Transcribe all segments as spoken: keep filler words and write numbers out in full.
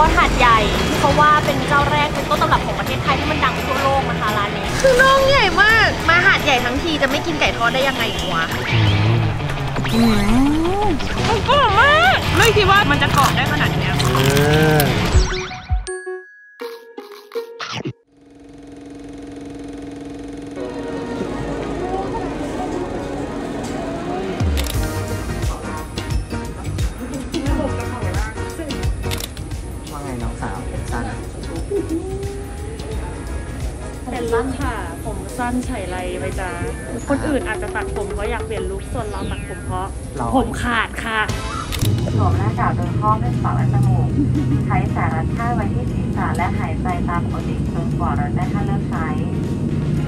ก็หาดใหญ่ที่เขาว่าเป็นเจ้าแรกเป็นต้นตำรับของประเทศไทยที่มันดังทั่วโลกนะคะร้านนี้คือน้องใหญ่มากมาหาดใหญ่ทั้งทีจะไม่กินไก่ทอดได้ยังไงวะอืมมันกรอบมากไม่คิดว่ามันจะกรอบได้ขนาดนี้ค่ะผมสั้นไฉไลไปจ้าคนอื่นอาจจะตัดผมเพราะอยากเปลี่ยนลุคส่วนเราตัดผมเพราะผมขาดค่ะสวมหน้ากากโดยห้องด้วยปากและจมูกใช้สารฆ่าไว้ที่ศีรษะและหายใจตามปกติจนกว่าเราจะเลิกใช้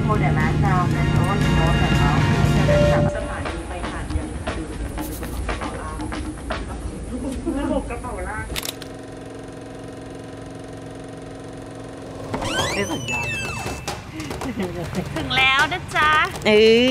โมเดลน้ำจามเป็นโรคโรคแต่เราจะได้จากสถานีไปหาดยังดูระบบกระเป๋าล่างได้สัญญาณถึงแล้วนะจ๊ะเออ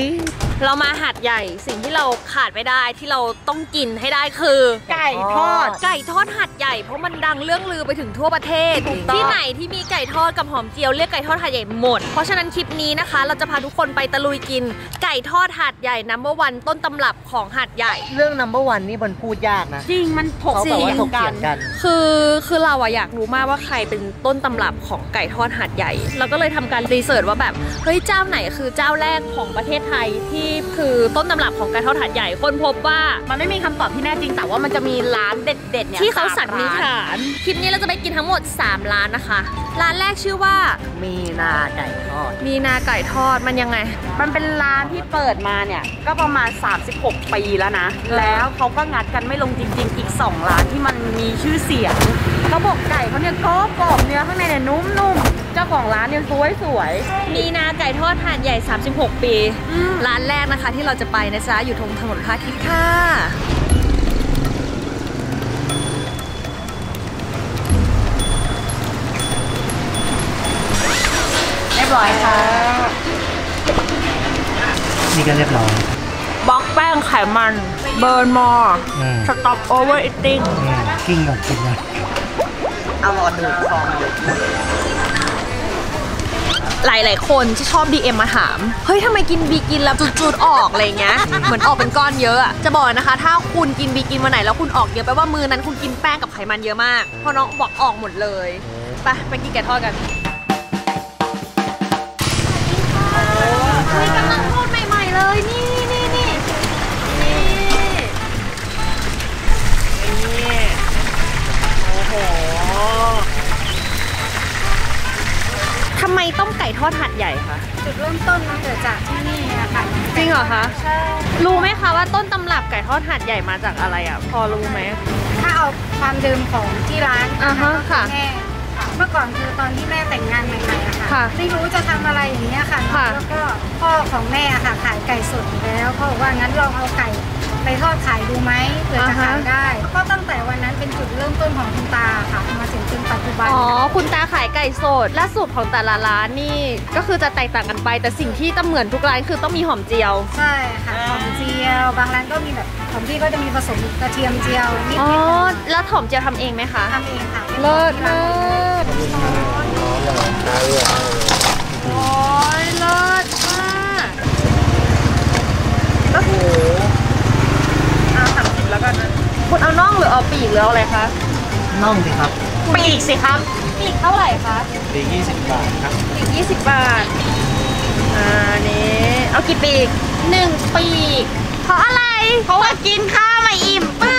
เรามาหาดใหญ่สิ่งที่เราขาดไม่ได้ที่เราต้องกินให้ได้คือไก่ทอดไก่ทอดหาดใหญ่เพราะมันดังเรื่องลือไปถึงทั่วประเทศที่ไหนที่มีไก่ทอดกับหอมเจียวเรียกไก่ทอดหาดใหญ่หมดเพราะฉะนั้นคลิปนี้นะคะเราจะพาทุกคนไปตะลุยกินไก่ทอดหาดใหญ่นัมเบอร์วันต้นตำรับของหาดใหญ่เรื่องนัมเบอร์วันนี่มันพูดยากนะจริงมันถกเถียงกันคือคือเราอะอยากรู้มากว่าใครเป็นต้นตำรับของไก่ทอดหาดใหญ่เราก็เลยทำการรีเสิร์ชว่าแบบเฮ้ยเจ้าไหนคือเจ้าแรกของประเทศไทยที่คือต้นตำรับของไก่ทอดหาดใหญ่คนพบว่ามันไม่มีคำตอบที่แน่จริงแต่ว่ามันจะมีร้านเด็ดๆเนี่ยที่เขาสันนิษฐานคลิปนี้เราจะไปกินทั้งหมดสามร้านนะคะร้านแรกชื่อว่ามีนาไก่ทอดมีนาไก่ทอดมันยังไงมันเป็นร้านที่เปิดมาเนี่ยก็ประมาณสามสิบหกปีแล้วนะแล้วเขาก็งัดกันไม่ลงจริงๆอีกสองร้านที่มันมีชื่อเสียงเขาบอกไก่เขาเนี่ยกรอบกรอบเนื้อข้างในเนี่ยนุ่มๆเจ้าของร้านเนี่ยสวยสวยมีนาไก่ทอดหาดใหญ่สามสิบหกปีร้านแรกนะคะที่เราจะไปนะจ๊ะอยู่ตรงถนนพระอาทิตย์ค่ะเรียบร้อยค่ะนี่ก็เรียบร้อยบล็อกแป้งไขมันเบิร์นมอร์สต็อปโอเวอร์อิทติ้งกิ้งกับกินนะเอาหลอดดูดฟองหลายๆคนจะชอบ ดี เอ็ม มาถามเฮ้ยทำไมกินบีกินแล้วจุดๆออกอะไรเงี้ยเหมือนออกเป็นก้อนเยอะจะบอกนะคะถ้าคุณกินบีกินวันไหนแล้วคุณออกเยอะแปลว่ามือนั้นคุณกินแป้งกับไขมันเยอะมากเพราะน้องบอกออกหมดเลยไปไปกินไก่ทอดกันนี่กำลังทอดใหม่ๆเลยนี่นี่นี่นี่โอ้โหทำไมต้องไก่ทอดหาดใหญ่คะจุดเริ่มต้นมันเกิดจากที่นี่นะคะจริงเหรอคะใช่รู้ไหมคะว่าต้นตำรับไก่ทอดหาดใหญ่มาจากอะไรอ่ะพอรู้ไหมถ้าเอาความเดิมของที่ร้านอ่ะฮะค่ะเมื่อก่อนคือตอนที่แม่แต่งงานใหม่ๆค่ะไม่รู้จะทำอะไรอย่างนี้ค่ะแล้วก็พ่อของแม่ค่ะขายไก่สดแล้วพ่อว่างั้นลองเอาไก่ไปทอดขายดูไหมเผื่อจะขายได้ก็ตั้งแต่วันนั้นเป็นจุดเริ่มต้นของคุณตาค่ะมาถึงจนปัจจุบันอ๋อคุณตาขายไก่สดและสูตรของแต่ละร้านนี่ก็คือจะแตกต่างกันไปแต่สิ่งที่จะเหมือนทุกร้านคือต้องมีหอมเจียวใช่ค่ะหอมเจียวบางร้านก็มีแบบหอมที่ก็จะมีผสมกระเทียมเจียวนิดอ๋อแล้วหอมเจียวทำเองไหมคะทำเองค่ะเลิศเลิศโอ้ยเลิศมากโอ้โหแล้วกันคุณเอาน่องหรือเอาปีกหรือเอาอะไรคะน่องสิครับปีกสิครับปีกเท่าไหร่คะปีกยี่สิบบาทครับปีกยี่สิบบาทอ่านี่เอากี่ปีกหนึ่งปีกเพราะอะไรเพราะว่ากินข้าวมาอิ่มปื้อ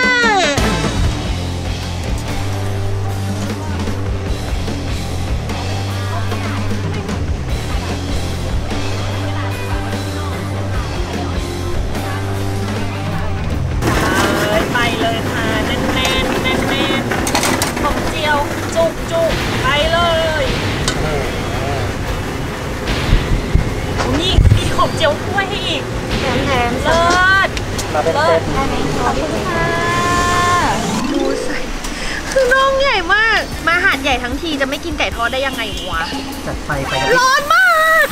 คือน้องใหญ่มากมาหาดใหญ่ทั้งทีจะไม่กินไก่ทอดได้ยังไงวะจัดไปไปร้อนมาก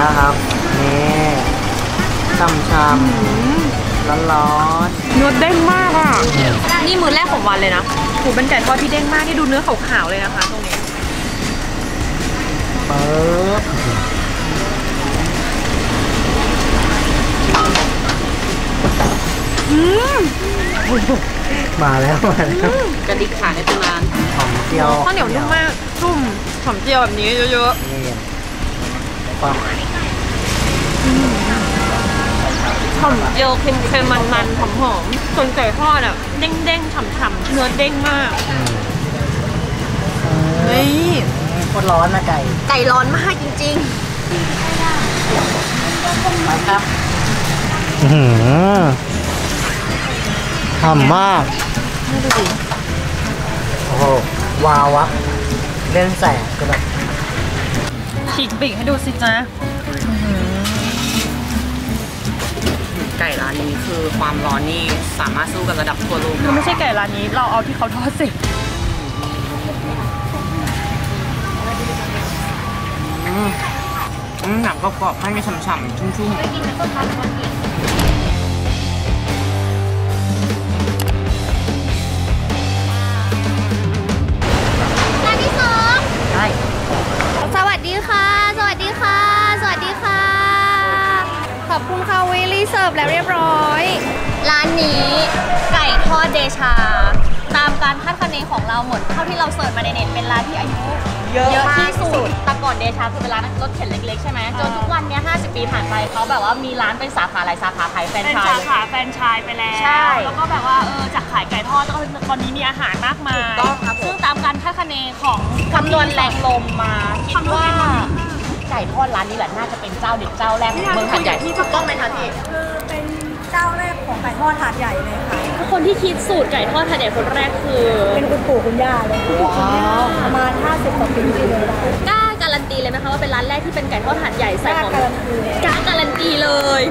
นะครับนี่ช่ำๆร้อนๆเนื้อเด้งมากอ่ะนี่มื้อแรกของวันเลยนะหูเป็นไก่ทอดที่เด้งมากที่ดูเนื้อขาวๆเลยนะคะตรงนี้เอออืมมาแล้วมาแล้วกระดิกขาในตำนานหอมเจียวข้าวเหนียวนุ่มมากนุ่มหอมเจียวแบบนี้เยอะๆนี่ความหอมเจียวเค็มๆมันๆหอมๆส่วนไก่ทอดอ่ะเด้งๆฉ่ำๆเนื้อเด้งมากเฮ้ยโคตรร้อนนะไก่ไก่ร้อนมากจริงๆไปครับหืมหอมมากนี่ดูดิโอ้โหวาววับเล่นแสงก็แบบฉีกปีกให้ดูสิจ๊ะไก่ร้านนี้คือความร้อนนี่สามารถสู้กับระดับทั่วโลกคือไม่ใช่ไก่ร้านนี้เราเอาที่เขาทอดสิหนักกรอบๆให้ไม่ฉ่ำๆชุ่มๆเสิร์ฟแล้วเรียบร้อยร้านนี้ไก่ทอดเดชาตามการคาดคะเนของเราหมดเท่าที่เราเสิร์ฟมาในเน็ตเป็นร้านที่อายุเยอะที่สุดแต่ก่อนเดชาคือเป็นร้านรถเข็นเล็กๆใช่ไหมจนทุกวันนี้ห้าสิบปีผ่านไปเขาแบบว่ามีร้านเป็นสาขาหลายสาขาขายแฟรนไชส์เป็นสาขาแฟรนไชส์ไปแล้วแล้วก็แบบว่าเออจากขายไก่ทอดก็ตอนนี้มีอาหารมากมายซึ่งตามการคาดคะเนของคำนวณแรงลมมาคิดว่าไก่ทอดร้านนี้แหละน่าจะเป็นเจ้าเด็ดเจ้าแรกเมืองหาดใหญ่ที่ถูกต้องไหมคะพี่คือเป็นเจ้าแรกของไก่ทอดหาดใหญ่เลยค่ะคนที่คิดสูตรไก่ทอดหาดใหญ่คนแรกคือเป็นคุณปู่คุณย่าเลยประมาณห้าสิบกว่าปีเลยกล้าการันตีเลยไหมคะว่าเป็นร้านแรกที่เป็นไก่ทอดหาดใหญ่ใส่ของการันตีกล้าการันตีเลย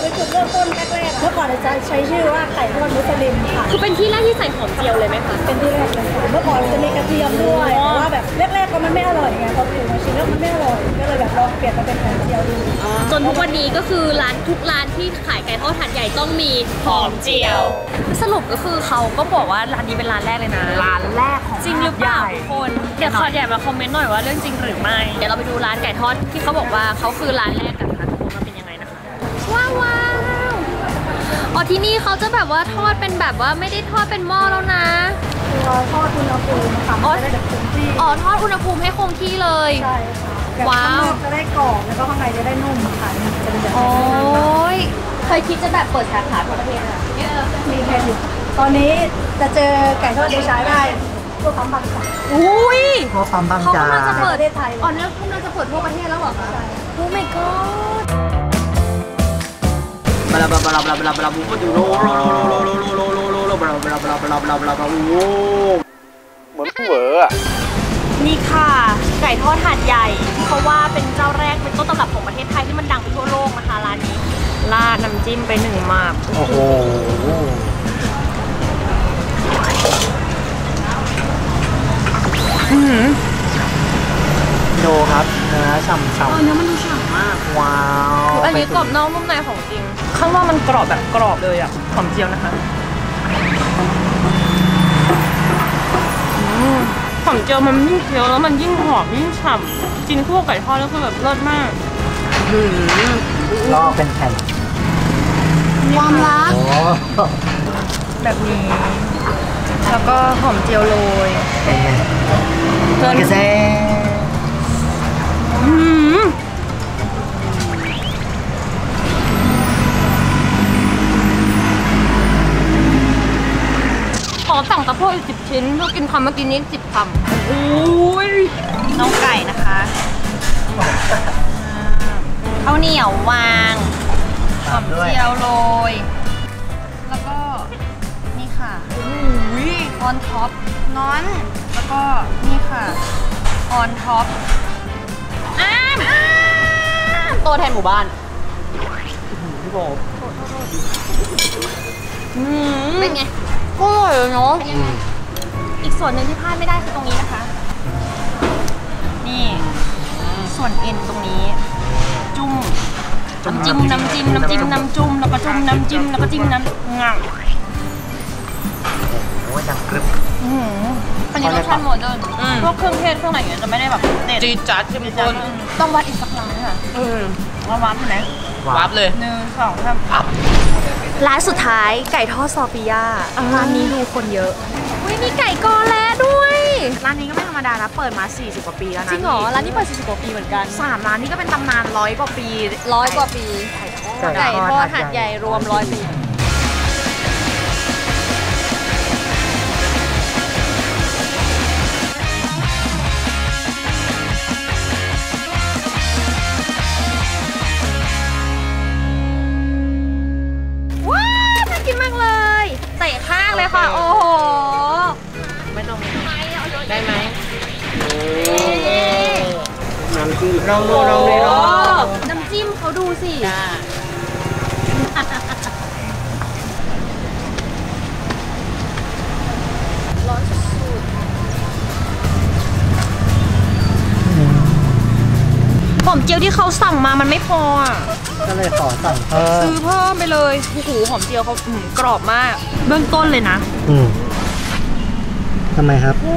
เป็นจุดเริ่มต้นแรกๆเมื่อก่อนจะใช้ชื่อว่าไก่ทอดมุสลิมค่ะคือเป็นที่แรกที่ใส่หอมเจียวเลยไหมคะเป็นที่แรกเลยค่ะเมื่อก่อนจะมีกระเทียมด้วยแต่ว่าแบบแรกๆก็มันไม่อร่อยไงเขาถึงมาชิมแล้วมันไม่อร่อยก็เลยแบบลองเปลี่ยนมาเป็นหอมเจียวดูจนทุกวันนี้ก็คือร้านทุกร้านที่ขายไก่ทอดหาดใหญ่ต้องมีหอมเจียวสรุปก็คือเขาก็บอกว่าร้านนี้เป็นร้านแรกเลยนะร้านแรกของจริงหรือเปล่าทุกคนเดี๋ยวขอแอบมาคอมเมนต์หน่อยว่าเรื่องจริงหรือไม่เดี๋ยวเราไปดูร้านไก่ทอดที่เขาบอกว่าเขาคือร้านแรกกันนะคะทุกคนว่าเป็นยังไงนะคะว้าวอ๋อที่นี่เขาจะแบบว่าทอดเป็นแบบว่าไม่ได้ทอดเป็นหม้อแล้วนะเราทอดอุณหภูมิค่ะจะได้แบบคงที่อ๋อทอดอุณหภูมิให้คงที่เลยใช่ค่ะว้าวจะได้กรอบแล้วก็ข้างในจะได้นุ่มค่ะจะเป็นแบบโอ้ยเคยคิดจะแบบเปิดสาขาทั่วประเทศอ่ะมีแค่นี้ตอนนี้จะเจอไก่ทอดเดชาได้ตัวปั๊มบางจากอุ้ยตัวปั๊มบางจากเขากำลังจะเปิดในไทยอ๋อเนี่ยเขากำลังจะเปิดทั่วประเทศแล้วเหรอคะโอ้ my god บลาบลาบลาบลาบลาบลาบูดูโลโลโลโลโลโลโลโลโลบลาบลาบลาบลาบลาบลาบลาโอ้เหมือนเวอร์นี่ค่ะไก่ทอดหาดใหญ่เพราะว่าเป็นเจ้าแรกเป็นต้นตำรับของประเทศไทยที่มันดังไปทั่วโลกนะคะร้านนี้ราดน้ำจิ้มไปหนึ่งหมากโอ้โหโดครับเนื้อฉ่ำๆเนื้อมันดูฉ่ำมากว้าวอันนี้กรอบนอกนุ่มในของจริงข้างนอกมันกรอบแบบกรอบเลยอ่ะหอมเจียวนะคะหอมเจียวมันยิ่งเคี้ยวแล้วมันยิ่งหอมยิ่งฉ่ำกินคู่กับไก่ทอดแล้วคือแบบเลิศมากล่อเป็นแผ่นความรักแบบนี้แล้วก็หอมเจียวโรยเกินแซ่ขอสั่งตะโพกอีกสิบชิ้นเพื่อกินคำเมื่อกี้นี้สิบคำโอ้ยน้องไก่นะคะข้าวเหนียววางหอมเจียวโรยแล้วก็นี่ค่ะออนท็อปน้อนแล้วก็นี่ค่ะออนท็อปอ้ามตัวแทนหมู่บ้านพี่โบเป็นไงก็อร่อยเนาะอีกส่วนหนึ่งที่พลาดไม่ได้คือตรงนี้นะคะนี่ส่วนเอ็นตรงนี้ จิ้มน้ำจิ้มน้ำจุ่มแล้วก็จุ่มน้ำจิ้มแล้วก็จิ้มน้ำงาโอ้ยดังกรึบอืออันนี้รสชาติโมเดิร์นพวกเครื่องเทศเครื่องไหนอย่างเงี้ยจะไม่ได้แบบจีจัดเข้มข้นต้องวัดอีกสักครั้งค่ะอือวัดวัดไหมวัดเลยหนึ่งสองสามร้านสุดท้ายไก่ทอดซอปิยาร้านนี้ดูคนเยอะอุ้ยมีไก่กอแลด้วยร้านนี้ก็ไม่ธรรมดานะเปิดมาสี่สิบกว่าปีแล้วนะจริงเหรอร้านนี้เปิดสี่สิบกว่าปีเหมือนกันสามร้านนี้ก็เป็นตำนานร้อยกว่าปีร้อยกว่าปีไก่ทอดหาดใหญ่รวมร้อยปีโอ้โหไม่ต้องได้ไหมน้ำจิ้มลองดูลองดูน้ำจิ้มเขาดูสิร้อนสุดๆหอมเจียวที่เขาสั่งมามันไม่พออ่ะก็เลยขอสั่งเพิ่มซื้อเพิ่มไปเลยโอ้โหหอมเจียวเขากรอบมากเบื้องต้นเลยนะอืมทำไมครับโอ้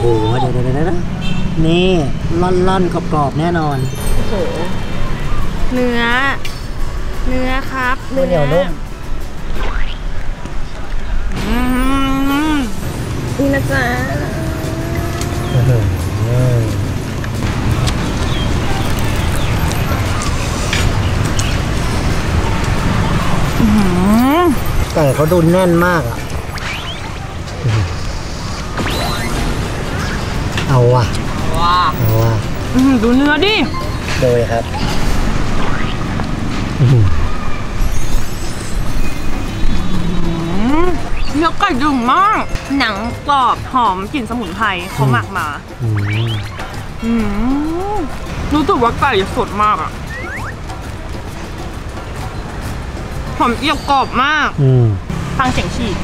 โหเดี๋ยวเดี๋ยวเดี๋ยวนี่ล่อนๆกรอบๆแน่นอนโอ้โหเนื้อเนื้อครับเนื้อเหนียวนุ่มอืมนี่นะจ๊ะไก่เขาดูแน่นมากอ่ะเอาว่ะว้าว่ะดูเนื้อดิโดยครับเนื้อไก่ดึงมากหนังกรอบหอมกลิ่นสมุนไพรเขาหมักมารู้สึกว่าไก่สดมากอ่ะหอมเจียวกรอบมากฟังเสียงฉีก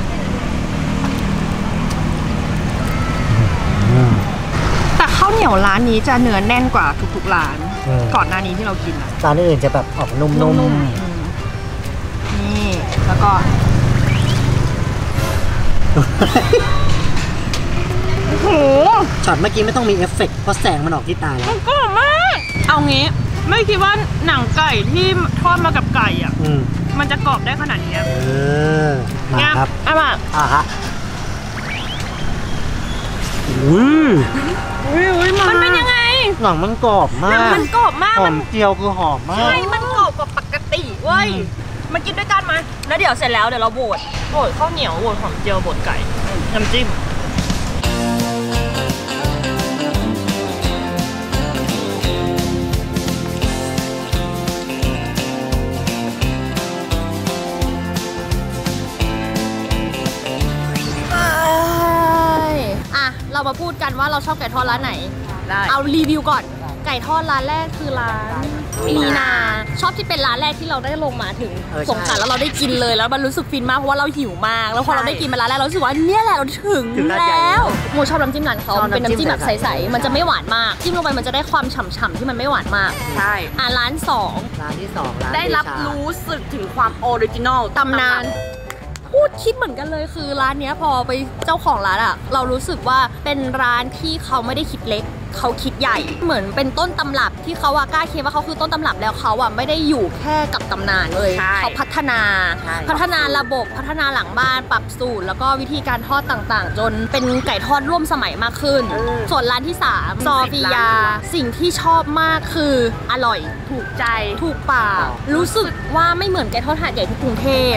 แต่ข้าวเหนียวร้านนี้จะเนื้อแน่นกว่าทุกๆร้านก่อนหน้านี้ที่เรากินร้านอื่นจะแบบออกนุ่มๆนี่แล้วก็โอ้โหช็อตเมื่อกี้ไม่ต้องมีเอฟเฟกต์เพราะแสงมันออกที่ตาแล้วกรอบมากเอางี้ไม่คิดว่าหนังไก่ที่ทอดมากับไก่อ่ะมันจะกรอบได้ขนาดนี้เออมาครับอ่ะมาอ่ะฮะอุ้ยอุ้ยมันเป็นยังไงหนังมันกรอบมากมันกรอบมากหอมเจียวคือหอมมากใช่มันกรอบกว่าปกติเว้ยมันกินด้วยกันมาแล้วเดี๋ยวเสร็จแล้วเดี๋ยวเราบดบดข้าวเหนียวบดหอมเจียวบดไก่น้ำจิ้มมาพูดกันว่าเราชอบไก่ทอดร้านไหนเอารีวิวก่อนไก่ทอดร้านแรกคือร้านมีนาชอบที่เป็นร้านแรกที่เราได้ลงมาถึงสงสารแล้วเราได้กินเลยแล้วมันรู้สึกฟินมากเพราะว่าเราหิวมากแล้วพอเราได้กินมาร้านแรกเราสึกว่าเนี่ยแหละเราถึงแล้วโมชอบน้ำจิ้มร้านเขาเป็นน้ำจิ้มแบบใสๆมันจะไม่หวานมากจิ้มลงไปมันจะได้ความฉ่ำๆที่มันไม่หวานมากใช่อ่ะร้านสองร้านที่สองได้รับรู้สึกถึงความออริจินอลตำนานพูดคิดเหมือนกันเลยคือร้านนี้พอไปเจ้าของร้านอะเรารู้สึกว่าเป็นร้านที่เขาไม่ได้คิดเล็กเขาคิดใหญ่เหมือนเป็นต้นตำรับที่เขาว่ากล้าเคลมว่าเขาคือต้นตำรับแล้วเขาอะไม่ได้อยู่แค่กับตำนานเลยเขาพัฒนาพัฒนาระบบพัฒนาหลังบ้านปรับสูตรแล้วก็วิธีการทอดต่างๆจนเป็นไก่ทอดร่วมสมัยมากขึ้นส่วนร้านที่สามซอฟิยาสิ่งที่ชอบมากคืออร่อยถูกใจถูกปากรู้สึกว่าไม่เหมือนไก่ทอดหาดใหญ่ที่กรุงเทพ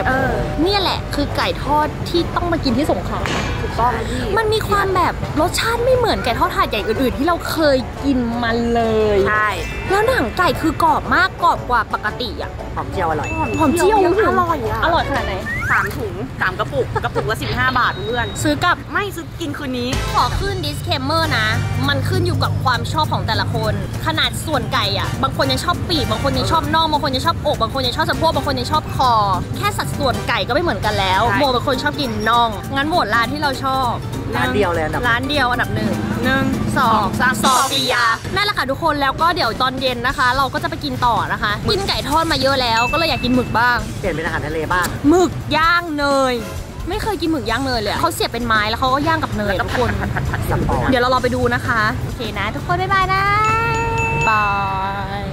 เนี่ยแหละคือไก่ทอดที่ต้องมากินที่สงขลาถูกต้องมันมีความแบบรสชาติไม่เหมือนไก่ทอดหาดใหญ่อื่นๆที่เราเคยกินมันเลยใช่แล้วหนังไก่คือกรอบมากกรอบกว่าปกติอ่ะหอมเจียวอร่อยหอมเจียวอร่อยอ่ะอร่อยขนาดไหนสามถุงสามกระปุกกระปุกละสิบห้าบาทเพื่อนซื้อกับไม่ซื้อกินคืนนี้ขอขึ้น disclaimer นะมันขึ้นอยู่กับความชอบของแต่ละคนขนาดส่วนไก่อ่ะบางคนยังชอบปีกบางคนยังชอบน่องบางคนยังชอบอกบางคนยังชอบสะโพกบางคนยังชอบคอแค่สัดส่วนไก่ก็ไม่เหมือนกันแล้วโมเป็นคนชอบกินน่องงั้นโหวตร้านที่เราชอบร้านเดียวเลยอันดับร้านเดียวอันดับหนึ่งหนึ่งสองสามซอฟิยานั่นแหละค่ะทุกคนแล้วก็เดี๋ยวตอนเย็นนะคะเราก็จะไปกินต่อนะคะกินไก่ทอดมาเยอะ แล้วก็เลยอยากกินหมึกบ้างเปลี่ยนเป็นอาหารทะเลบ้างหมึกย่างเนยไม่เคยกินหมึกย่างเนยเลยเขาเสียบเป็นไม้แล้วเขาก็ย่างกับเนยทุกคนเดี๋ยวเรารอไปดูนะคะโอเคนะทุกคนบ๊ายบายนะบาย